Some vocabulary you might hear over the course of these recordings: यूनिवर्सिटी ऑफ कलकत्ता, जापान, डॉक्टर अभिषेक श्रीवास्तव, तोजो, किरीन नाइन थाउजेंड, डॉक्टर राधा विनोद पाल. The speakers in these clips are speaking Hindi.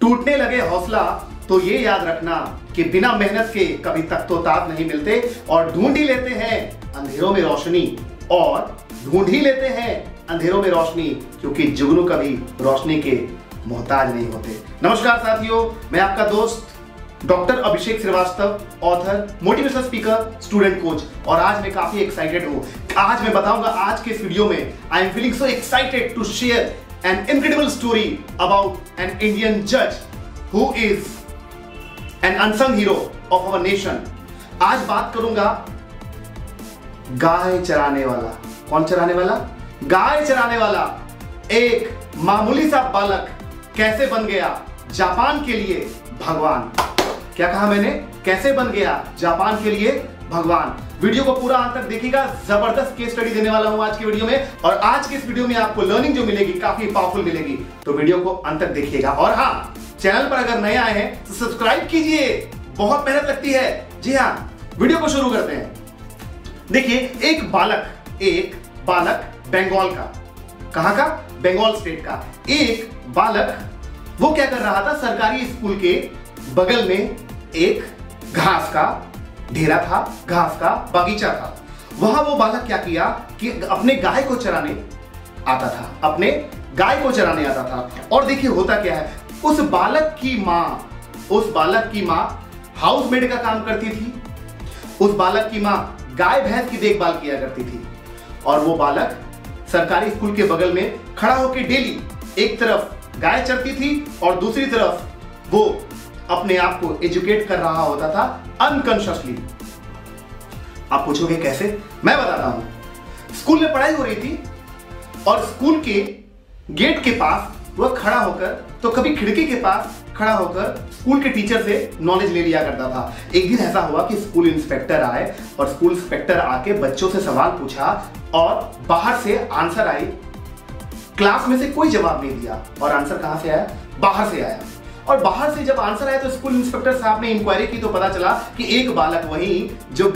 टूटने लगे हौसला तो ये याद रखना कि बिना मेहनत के कभी तख्तोताज नहीं मिलते, और ढूंढ ही लेते हैं अंधेरों में रोशनी, और ढूंढ ही लेते हैं अंधेरों में रोशनी, क्योंकि जुगनू कभी रोशनी के मोहताज नहीं होते। नमस्कार साथियों, मैं आपका दोस्त डॉक्टर अभिषेक श्रीवास्तव, author, motivational speaker, student coach, और आज मैं काफी एक्साइटेड हूँ। आज मैं बताऊंगा, आज के इस वीडियो में I am feeling so excited to share an incredible story about an Indian judge who is an unsung hero of our nation। आज बात करूंगा गाय चराने वाला। कौन चराने वाला? गाय चराने वाला एक मामूली सा बालक कैसे बन गया जापान के लिए भगवान। क्या कहा मैंने? कैसे बन गया जापान के लिए भगवान। वीडियो को पूरा अंत तक देखिएगा, जबरदस्त केस स्टडी देने वाला हूं आज के वीडियो में, और आज के इस वीडियो में आपको लर्निंग जो मिलेगी काफी पावरफुल मिलेगी, तो वीडियो को अंत तक देखिएगा। और हाँ, चैनल पर अगर नए आए हैं तो सब्सक्राइब कीजिए, बहुत मेहनत लगती है। जी हाँ, वीडियो को शुरू करते हैं। देखिए, एक बालक बंगाल का, कहां का? बंगाल स्टेट का एक बालक, वो क्या कर रहा था? सरकारी स्कूल के बगल में एक घास का ढेरा था, घास का बगीचा था। वहां वो बालक क्या किया कि अपने गाय को चराने आता था, अपने गाय को चराने आता था। और देखिए होता क्या है, उस बालक की माँ हाउसमेड का काम करती थी, उस बालक की माँ गाय भैंस की देखभाल किया करती थी, और वो बालक सरकारी स्कूल के बगल में खड़ा होकर डेली एक तरफ गाय चरती थी और दूसरी तरफ वो अपने आप को एजुकेट कर रहा होता था अनकॉन्शियसली। आप पूछोगे कैसे? मैं बताता हूं। स्कूल में पढ़ाई हो रही थी और स्कूल के गेट के पास वह खड़ा होकर, तो कभी खिड़की के पास खड़ा होकर स्कूल के टीचर से नॉलेज ले लिया करता था। एक दिन ऐसा हुआ कि स्कूल इंस्पेक्टर आए, और स्कूल इंस्पेक्टर आके बच्चों से सवाल पूछा और बाहर से आंसर आई। क्लास में से कोई जवाब नहीं दिया, और आंसर कहां से आया? बाहर से आया। और बाहर से जब आंसर आया तो स्कूल इंस्पेक्टर साहब ने इंक्वायरी की, तो पता चला कि एक बालक वही बालक जो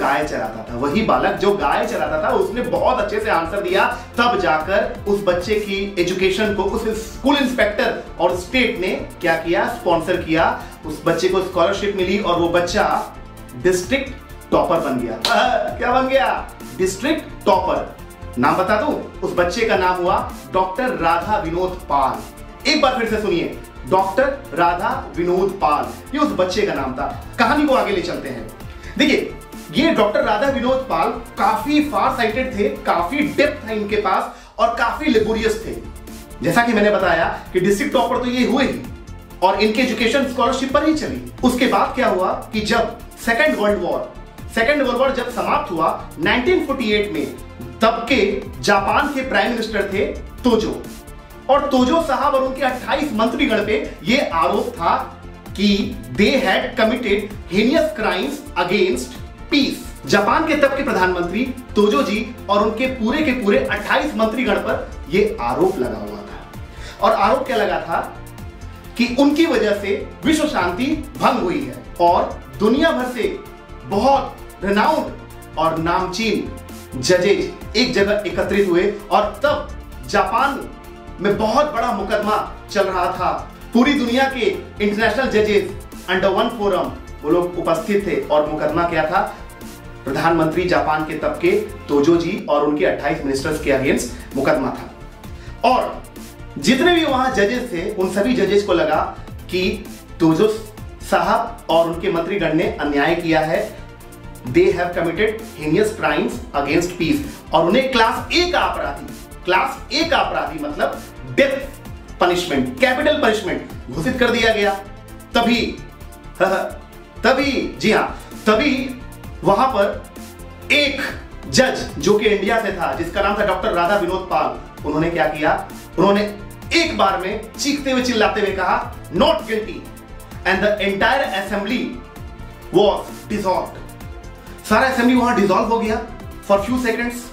गाय चराता था उसने बहुत अच्छे से आंसर दिया। तब जाकर उस बच्चे की एजुकेशन को उस स्कूल इंस्पेक्टर और स्टेट ने क्या किया? स्पॉन्सर किया। उस बच्चे को स्कॉलरशिप मिली और वो बच्चा डिस्ट्रिक्ट टॉपर बन गया। क्या बन गया? District topper. नाम बता दूं? उस बच्चे का नाम हुआ डॉक्टर राधा विनोद पाल। एक बार फिर से सुनिए, डॉक्टर राधा विनोद पाल, ये उस बच्चे का नाम था। कहानी को आगे ले चलते हैं। देखिए, ये डॉक्टर राधा विनोद पाल काफी फार साइटेड थे, काफी डेप्थ था इनके पास, और काफी लेबोरियस थे। जैसा कि मैंने बताया कि डिस्ट्रिक्ट टॉपर तो ये हुए ही, और इनके एजुकेशन स्कॉलरशिप पर ही चली। उसके बाद क्या हुआ कि जब सेकेंड वर्ल्ड वॉर जब समाप्त हुआ 1948 में, तब के जापान के प्राइम मिनिस्टर थे तोजो, और तोजो साहब और उनके 28 मंत्रीगण पे यह आरोप था कि they had committed heinous crimes against peace. जापान के तब के प्रधानमंत्री तोजो जी और उनके पूरे 28 मंत्रीगण पर यह आरोप लगा हुआ था, और आरोप क्या लगा था कि उनकी वजह से विश्व शांति भंग हुई है, और दुनिया भर से बहुत रेनाउंड और नामचीन जजेज एक जगह एकत्रित हुए, और तब जापान में बहुत बड़ा मुकदमा चल रहा था। पूरी दुनिया के इंटरनेशनल जजेस अंडर वन फोरम वो लोग उपस्थित थे, और मुकदमा क्या था? प्रधानमंत्री जापान के तब के तोजो जी और उनके 28 मिनिस्टर्स के अगेंस्ट मुकदमा था। और जितने भी वहां जजेस थे, उन सभी जजेस को लगा कि तोजो साहब और उनके मंत्रीगण ने अन्याय किया है, they have committed heinous crimes against peace, और उन्हें क्लास ए का अपराधी मतलब डेथ पनिशमेंट, कैपिटल पनिशमेंट घोषित कर दिया गया। तभी वहां पर एक जज जो कि इंडिया से था, जिसका नाम था डॉक्टर राधा विनोद पाल, उन्होंने क्या किया? उन्होंने एक बार में चीखते हुए चिल्लाते हुए कहा not guilty, and the entire assembly was dissolved. सारा असेंबली वहां डिसॉल्व हो गया फॉर फ्यू सेकेंड्स।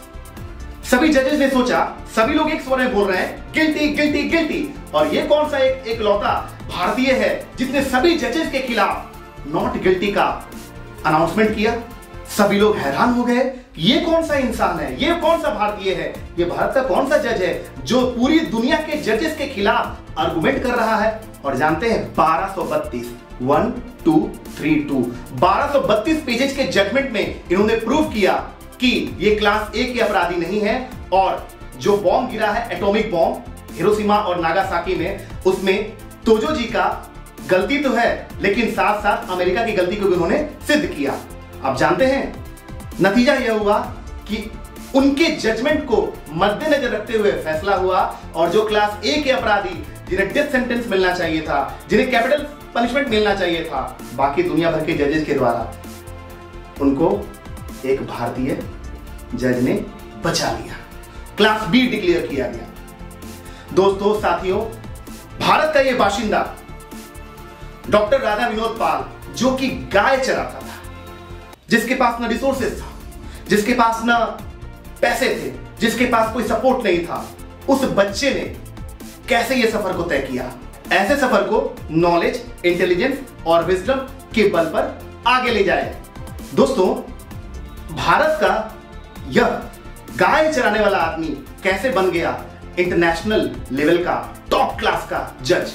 सभी जजेस ने सोचा, सभी लोग एक स्वर में बोल रहे हैं गिल्टी गिल्टी गिल्टी, और ये कौन सा एकलौता भारतीय है जिसने सभी जजेस के खिलाफ नॉट गिल्टी का अनाउंसमेंट किया? सभी लोग हैरान हो गए, ये कौन सा इंसान है, ये कौन सा भारतीय है, ये भारत का कौन सा जज है जो पूरी दुनिया के जजेस के खिलाफ आर्गुमेंट कर रहा है। और जानते हैं 1232 1232 1232 पेजेस के जजमेंट में इन्होंने प्रूव किया कि ये क्लास ए के अपराधी नहीं है और जो बॉम्ब गिरा है एटॉमिक बॉम्ब हिरोशिमा और नागासाकी में, उसमें तोजो जी का गलती तो है लेकिन साथ साथ अमेरिका की गलती को भी उन्होंने सिद्ध किया। आप जानते हैं नतीजा यह हुआ कि उनके जजमेंट को मद्देनजर रखते हुए फैसला हुआ और जो क्लास ए के अपराधी जिन्हें डेथ सेंटेंस मिलना चाहिए था, जिन्हें कैपिटल पनिशमेंट मिलना चाहिए था बाकी दुनिया भर के जजेस के द्वारा, उनको एक भारतीय जज ने बचा लिया, क्लास बी डिक्लेयर किया गया। दोस्तों साथियों, भारत का यह बाशिंदा डॉक्टर राधा विनोद पाल जो कि गाय चलाता था, जिसके पास ना रिसोर्सेस था, जिसके पास ना पैसे थे, जिसके पास कोई सपोर्ट नहीं था, उस बच्चे ने कैसे यह सफर को तय किया, ऐसे सफर को नॉलेज, इंटेलिजेंस और विजडम के बल पर आगे ले जाए। दोस्तों, भारत का यह गाय चलाने वाला आदमी कैसे बन गया इंटरनेशनल लेवल का टॉप क्लास का जज।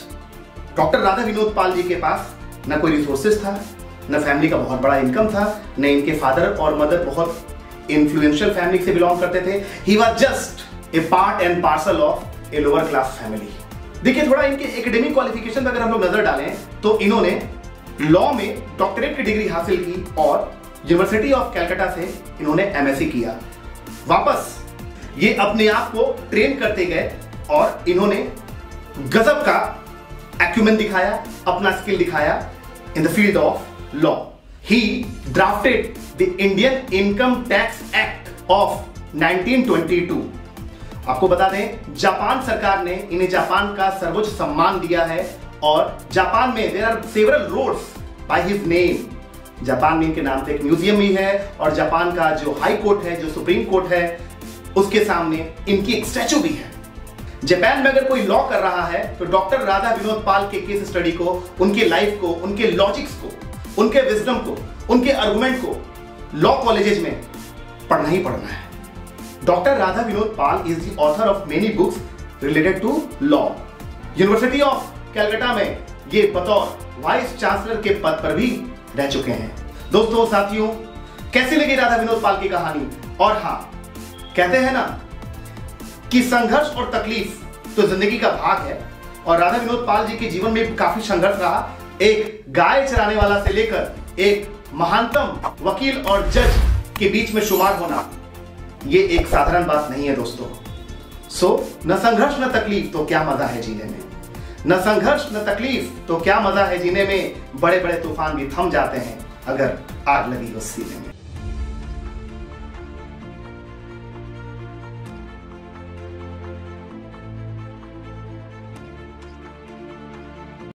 डॉक्टर राधा विनोद पाल जी के पास न कोई रिसोर्सेस था, न फैमिली का बहुत बड़ा इनकम था, न इनके फादर और मदर बहुत इन्फ्लुएंशियल फैमिली से बिलोंग करते थे। He was just a part and parcel of a lower class family. देखिए थोड़ा इनके एकेडमिक क्वालिफिकेशन पर अगर हम लोग नजर डालें तो इन्होंने लॉ में डॉक्टरेट की डिग्री हासिल की और यूनिवर्सिटी ऑफ कलकत्ता से इन्होंने एमएससी किया। वापस ये अपने आप को ट्रेन करते गए और इन्होंने गजब का एक्यूमेन दिखाया, अपना स्किल दिखाया in the field of law. He drafted the Indian income tax act of 1922। आपको बता दें जापान सरकार ने इन्हें जापान का सर्वोच्च सम्मान दिया है और जापान में there are several roads by his name. जापान में इनके नाम से एक म्यूजियम भी है और जापान का जो हाई कोर्ट है, जो सुप्रीम कोर्ट है, उसके सामने इनकी एक स्टैचू भी है। जापान में अगर कोई लॉ कर रहा है तो डॉक्टर राधा विनोद पाल के केस स्टडी को, उनके लाइफ को, उनके लॉजिक्स को, उनके विजडम को, उनके आर्गुमेंट को लॉ कॉलेजेस में पढ़ना ही पढ़ना है। डॉक्टर राधा विनोद पाल is the author of many books related to law. यूनिवर्सिटी ऑफ कलकत्ता में ये बतौर वाइस चांसलर के पद पर भी रह चुके हैं। दोस्तों साथियों, कैसी लगी राधा विनोद पाल की कहानी? और हां, कहते हैं ना कि संघर्ष और तकलीफ तो जिंदगी का भाग है और राधा विनोद पाल जी के जीवन में काफी संघर्ष रहा। एक गाय चराने वाला से लेकर एक महानतम वकील और जज के बीच में शुमार होना ये एक साधारण बात नहीं है दोस्तों। सो न संघर्ष न तकलीफ तो क्या मजा है जीने में, न संघर्ष न तकलीफ तो क्या मजा है जीने में। बड़े बड़े तूफान भी थम जाते हैं अगर आग लगी हो सीने में।